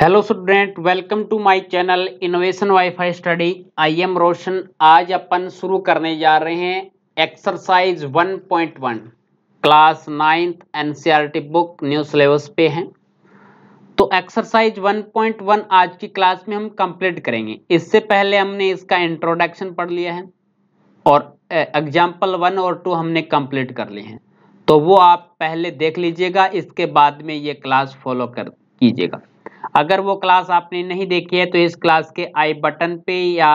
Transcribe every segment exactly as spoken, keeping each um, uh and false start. Hello student, welcome to my channel innovation wifi study. I am Roshan. आज अपन शुरू करने जा रहे हैं exercise one point one, class ninth NCERT book new syllabus पे है। तो एक्सरसाइज वन पॉइंट वन आज की क्लास में हम कंप्लीट करेंगे। इससे पहले हमने इसका इंट्रोडक्शन पढ़ लिया है और एग्जाम्पल वन और टू हमने कंप्लीट कर लिए हैं, तो वो आप पहले देख लीजिएगा। इसके बाद में ये क्लास फॉलो कर कीजिएगा। अगर वो क्लास आपने नहीं देखी है तो इस क्लास के आई बटन पे या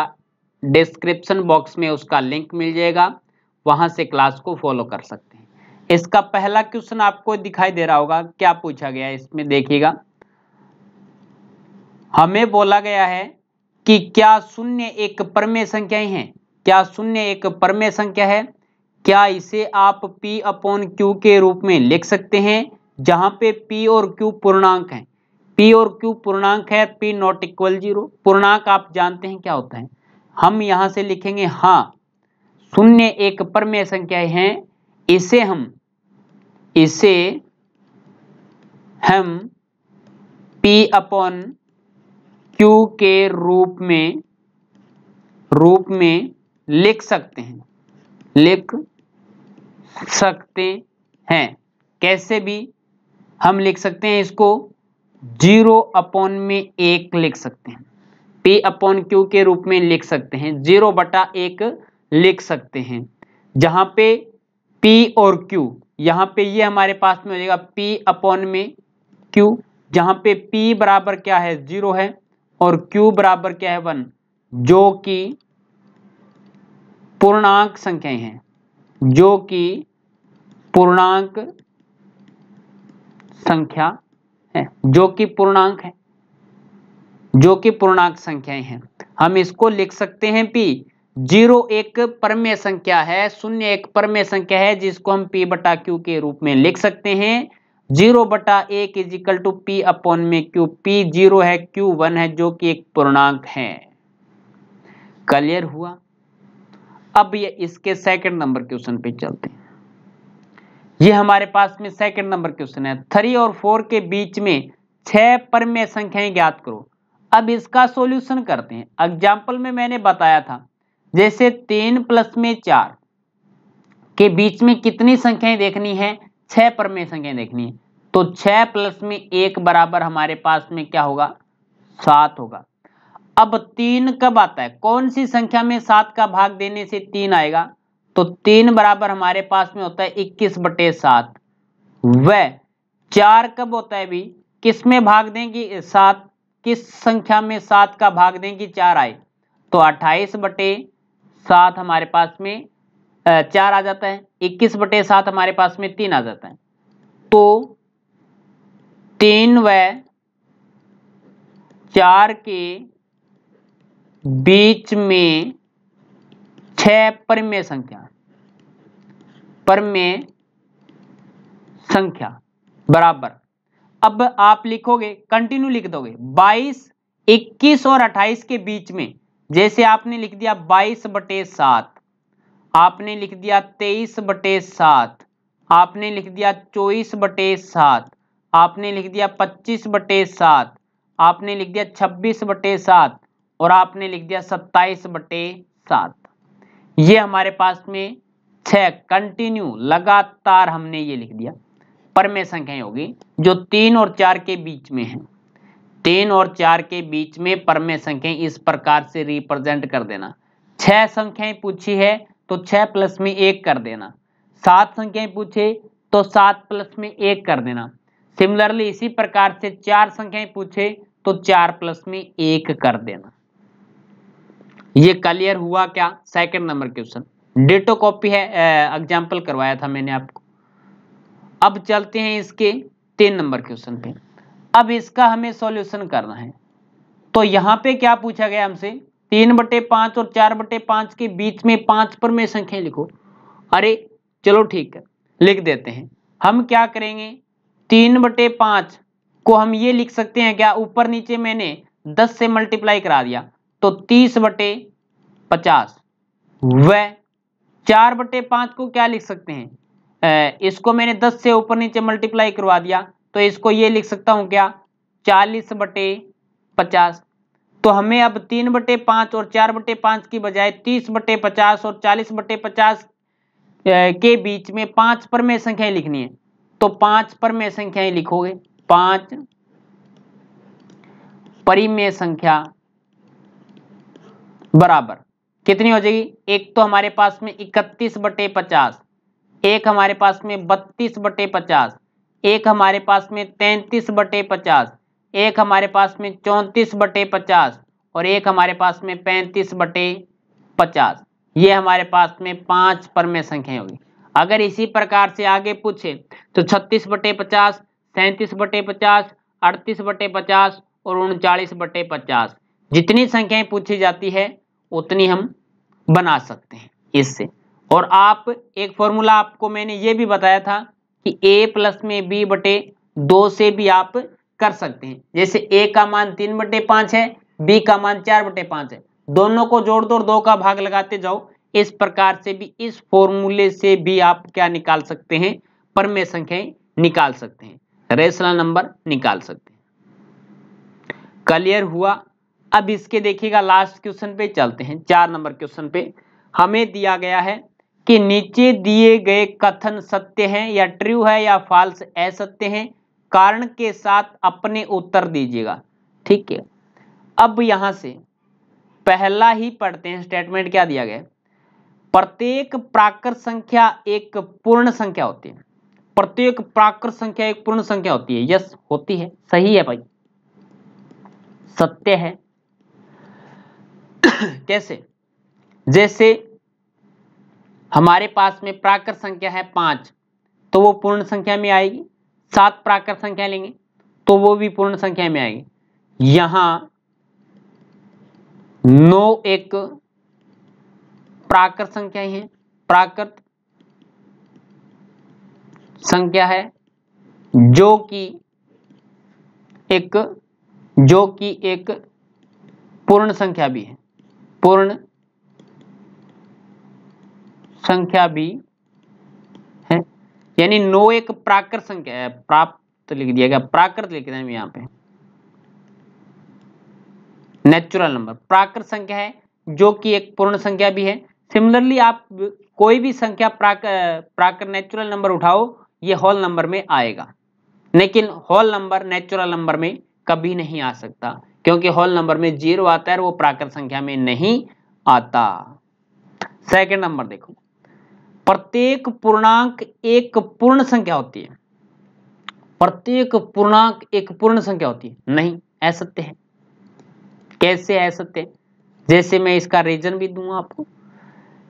डिस्क्रिप्शन बॉक्स में उसका लिंक मिल जाएगा, वहां से क्लास को फॉलो कर सकते हैं। इसका पहला क्वेश्चन आपको दिखाई दे रहा होगा, क्या पूछा गया है इसमें देखिएगा। हमें बोला गया है कि क्या शून्य एक परमेय संख्या है, क्या शून्य एक परमेय संख्या है, क्या इसे आप पी अपॉन क्यू के रूप में लिख सकते हैं, जहां पे पी और क्यू पूर्णांक हैं। P और Q पूर्णांक है, P नॉट इक्वल जीरो। पूर्णांक आप जानते हैं क्या होता है। हम यहां से लिखेंगे हाँ, शून्य एक परमेय संख्याएं हैं, इसे हम इसे हम P अपॉन Q के रूप में रूप में लिख सकते हैं, लिख सकते हैं। कैसे भी हम लिख सकते हैं इसको, जीरो अपॉन में एक लिख सकते हैं, P अपॉन Q के रूप में लिख सकते हैं, जीरो बटा एक लिख सकते हैं, जहां पे P और Q, यहाँ पे ये हमारे पास में हो जाएगा P अपॉन में Q, जहां पे P बराबर क्या है, जीरो है, और Q बराबर क्या है, वन, जो कि पूर्णांक संख्याएं हैं, जो कि पूर्णांक संख्या है, जो कि पूर्णांक है, जो कि पूर्णांक संख्याएं हैं। हम इसको लिख सकते हैं P। जीरो एक परमेय संख्या है, शून्य एक परमेय संख्या है, जिसको हम P बटा Q के रूप में लिख सकते हैं। जीरो बटा एक is equal to P upon में Q। P जीरो है, Q वन है, जो कि एक पूर्णांक है। क्लियर हुआ। अब ये इसके सेकंड नंबर क्वेश्चन पे चलते हैं। ये हमारे पास में सेकंड नंबर क्वेश्चन है, थ्री और फोर के बीच में छह परमेय संख्याएं ज्ञात करो। अब इसका सॉल्यूशन करते हैं। एग्जाम्पल में मैंने बताया था, जैसे तीन प्लस में चार के बीच में कितनी संख्याएं देखनी है, छह परमेय संख्याएं देखनी है। तो छह प्लस में एक बराबर हमारे पास में क्या होगा, सात होगा। अब तीन कब आता है, कौन सी संख्या में सात का भाग देने से तीन आएगा, तो तीन बराबर हमारे पास में होता है इक्कीस बटे सात। वह चार कब होता है भी, किस में भाग देंगी, सात, किस संख्या में सात का भाग देंगी, चार आए, तो अट्ठाईस बटे सात हमारे पास में चार आ जाता है, इक्कीस बटे सात हमारे पास में तीन आ जाता है। तो तीन व चार के बीच में छह परमेय संख्या परमेय संख्या बराबर। अब आप लिखोगे, कंटिन्यू लिख दोगे, बाईस, इक्कीस और अट्ठाईस के बीच में, जैसे आपने लिख दिया बाईस बटे सात, आपने लिख दिया तेईस बटे सात, आपने लिख दिया चौबीस बटे सात, आपने लिख दिया पच्चीस बटे सात, आपने लिख दिया छब्बीस बटे सात, और आपने लिख दिया सत्ताईस बटे सात। ये हमारे पास में छह कंटिन्यू लगातार हमने ये लिख दिया परमेय संख्याएं होगी, जो तीन और चार के बीच में है। तीन और चार के बीच में परमेय संख्याएं इस प्रकार से रिप्रेजेंट कर देना। छह संख्याएं पूछी है तो छह प्लस में एक कर देना, सात संख्याएं पूछे तो सात प्लस में एक कर देना। सिमिलरली इसी प्रकार से चार संख्याएं पूछे तो चार प्लस में एक कर देना। ये क्लियर हुआ क्या, second number question. Ditto copy है, एग्जाम्पल करवाया था मैंने आपको। अब चलते हैं इसके तीन नंबर क्वेश्चन पे। अब इसका हमें सॉल्यूशन करना है, तो यहाँ पे क्या पूछा गया हमसे, तीन बटे पांच और चार बटे पांच के बीच में पांच परमेय संख्याएं लिखो। अरे चलो ठीक है, लिख देते हैं। हम क्या करेंगे, तीन बटे पांच को हम ये लिख सकते हैं क्या, ऊपर नीचे मैंने दस से मल्टीप्लाई करा दिया, तो तीस बटे पचास। वह चार बटे पांच को क्या लिख सकते हैं, इसको मैंने दस से ऊपर नीचे मल्टीप्लाई करवा दिया, तो इसको ये लिख सकता हूं क्या, चालीस बटे पचास। तो हमें अब तीन बटे पाँच और चार बटे पाँच की बजाय तीस बटे पचास और चालीस बटे पचास के बीच में पांच परमेय संख्याएं लिखनी है। तो पांच परमेय संख्याएं लिखोगे, पांच परिमेय संख्या बराबर कितनी हो जाएगी। एक तो हमारे पास में इकतीस बटे पचास, एक हमारे पास में बत्तीस बटे पचास, एक हमारे पास में तैंतीस बटे पचास, एक हमारे पास में चौंतीस बटे पचास और एक हमारे पास में पैंतीस बटे पचास। ये हमारे पास में पांच परमेय संख्याएं होगी। अगर इसी प्रकार से आगे पूछे तो छत्तीस बटे पचास, सैंतीस बटे पचास, अड़तीस बटे पचास और उनचालीस बटे पचास, जितनी संख्याएं पूछी जाती है उतनी हम बना सकते हैं इससे। और आप एक फॉर्मूला आपको मैंने ये भी बताया था कि ए प्लस में बी बटे दो से भी आप कर सकते हैं। जैसे ए का मान तीन बटे पांच है, बी का मान चार बटे पांच है, दोनों को जोड़ दो और दो का भाग लगाते जाओ। इस प्रकार से भी, इस फॉर्मूले से भी आप क्या निकाल सकते हैं, परमेय संख्याएं निकाल सकते हैं, रेशनल नंबर निकाल सकते हैं। क्लियर हुआ। अब इसके देखिएगा लास्ट क्वेश्चन पे चलते हैं, चार नंबर क्वेश्चन पे। हमें दिया गया है कि नीचे दिए गए कथन सत्य हैं या ट्रू है या फॉल्स असत्य हैं, कारण के साथ अपने उत्तर दीजिएगा। ठीक है, अब यहां से पहला ही पढ़ते हैं स्टेटमेंट। क्या दिया गया, प्रत्येक प्राकृत संख्या एक पूर्ण संख्या होती है। प्रत्येक प्राकृत संख्या एक पूर्ण संख्या होती है। यस होती है, सही है भाई, सत्य है। कैसे, जैसे हमारे पास में प्राकृत संख्या है पांच तो वो पूर्ण संख्या में आएगी। सात प्राकृत संख्या लेंगे तो वो भी पूर्ण संख्या में आएगी। यहां नौ एक प्राकृत संख्या है, प्राकृत संख्या है जो कि एक जो कि एक पूर्ण संख्या भी है, पूर्ण संख्या भी है। यानी नौ एक प्राकृत संख्या है, प्राप्त लिख दिया गया, प्राकृत लिख रहे हैं यहाँ पे, नेचुरल नंबर प्राकृत संख्या है जो कि एक पूर्ण संख्या भी है। सिमिलरली आप कोई भी संख्या प्राकृत नेचुरल नंबर उठाओ, ये होल नंबर में आएगा, लेकिन होल नंबर नेचुरल नंबर में कभी नहीं आ सकता, क्योंकि होल नंबर में जीरो आता है और वो प्राकृत संख्या में नहीं आता। सेकंड नंबर देखो, प्रत्येक पूर्णांक एक पूर्ण संख्या होती है। प्रत्येक पूर्णांक एक पूर्ण संख्या होती है, नहीं, असत्य है। कैसे असत्य, जैसे मैं इसका रीजन भी दूंगा आपको।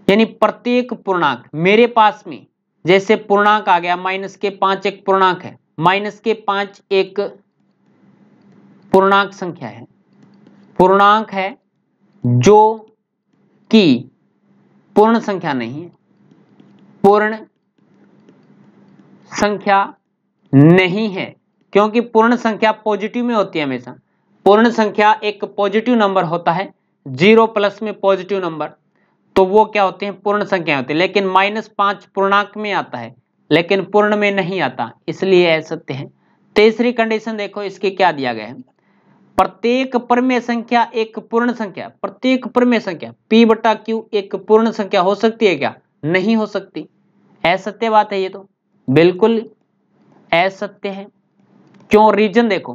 यानी प्रत्येक पूर्णांक, मेरे पास में जैसे पूर्णांक आ गया, माइनस के पांच एक पूर्णांक है, माइनस के पांच एक पूर्णांक संख्या है, पूर्णांक है जो कि पूर्ण संख्या नहीं है, पूर्ण संख्या नहीं है, क्योंकि पूर्ण संख्या पॉजिटिव में होती है हमेशा। पूर्ण संख्या एक पॉजिटिव नंबर होता है, जीरो प्लस में पॉजिटिव नंबर, तो वो क्या होते हैं, पूर्ण संख्या होती है। लेकिन माइनस पांच पूर्णांक में आता है, लेकिन पूर्ण में नहीं आता, इसलिए असत्य है। तीसरी कंडीशन देखो इसके, क्या दिया गया है, प्रत्येक परमेय संख्या एक पूर्ण संख्या। प्रत्येक परमेय संख्या पी बटा क्यू एक पूर्ण संख्या हो सकती है क्या, नहीं हो सकती, असत्य बात है, ये तो बिल्कुल असत्य है। क्यों, रीजन देखो,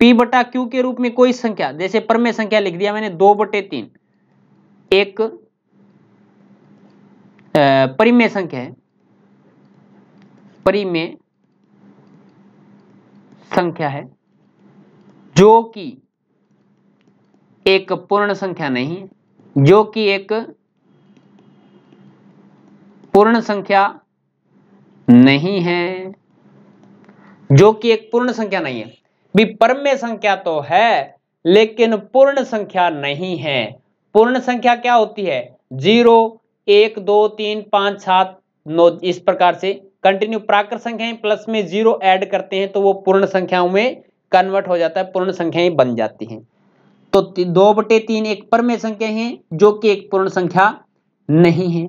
पी बटा क्यू के रूप में कोई संख्या, जैसे परमेय संख्या लिख दिया मैंने दो बटे तीन, एक परिमेय संख्या है, परिमेय संख्या है जो कि एक पूर्ण संख्या नहीं है, जो कि एक पूर्ण संख्या नहीं है, जो कि एक पूर्ण संख्या नहीं है। भी परमेय संख्या तो है लेकिन पूर्ण संख्या नहीं है। पूर्ण संख्या क्या होती है, जीरो, एक, दो, तीन, पांच, सात, नौ, इस प्रकार से कंटिन्यू प्राकृत संख्याएं प्लस में जीरो ऐड करते हैं तो वो पूर्ण संख्याओं में कन्वर्ट हो जाता है, पूर्ण संख्याएं बन जाती हैं। तो दो बटे तीन एक परमेय संख्या है जो कि एक पूर्ण संख्या नहीं है।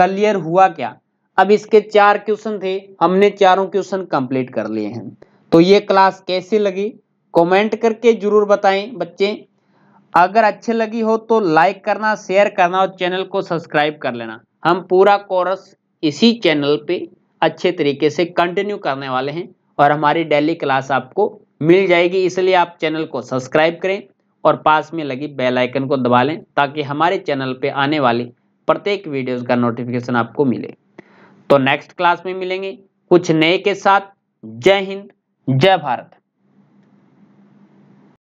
क्लियर हुआ क्या। अब इसके चार क्वेश्चन थे, हमने चारों क्वेश्चन कंप्लीट कर लिए हैं। तो ये क्लास कैसी लगी कमेंट करके जरूर बताएं बच्चे। अगर अच्छे लगी हो तो लाइक करना, शेयर करना और चैनल को सब्सक्राइब कर लेना। हम पूरा कोर्स इसी चैनल पे अच्छे तरीके से कंटिन्यू करने वाले हैं और हमारी डेली क्लास आपको मिल जाएगी, इसलिए आप चैनल को सब्सक्राइब करें और पास में लगी बेल आइकन को दबा लें ताकि हमारे चैनल पे आने वाली प्रत्येक वीडियोस का नोटिफिकेशन आपको मिले। तो नेक्स्ट क्लास में मिलेंगे कुछ नए के साथ। जय हिंद, जय भारत।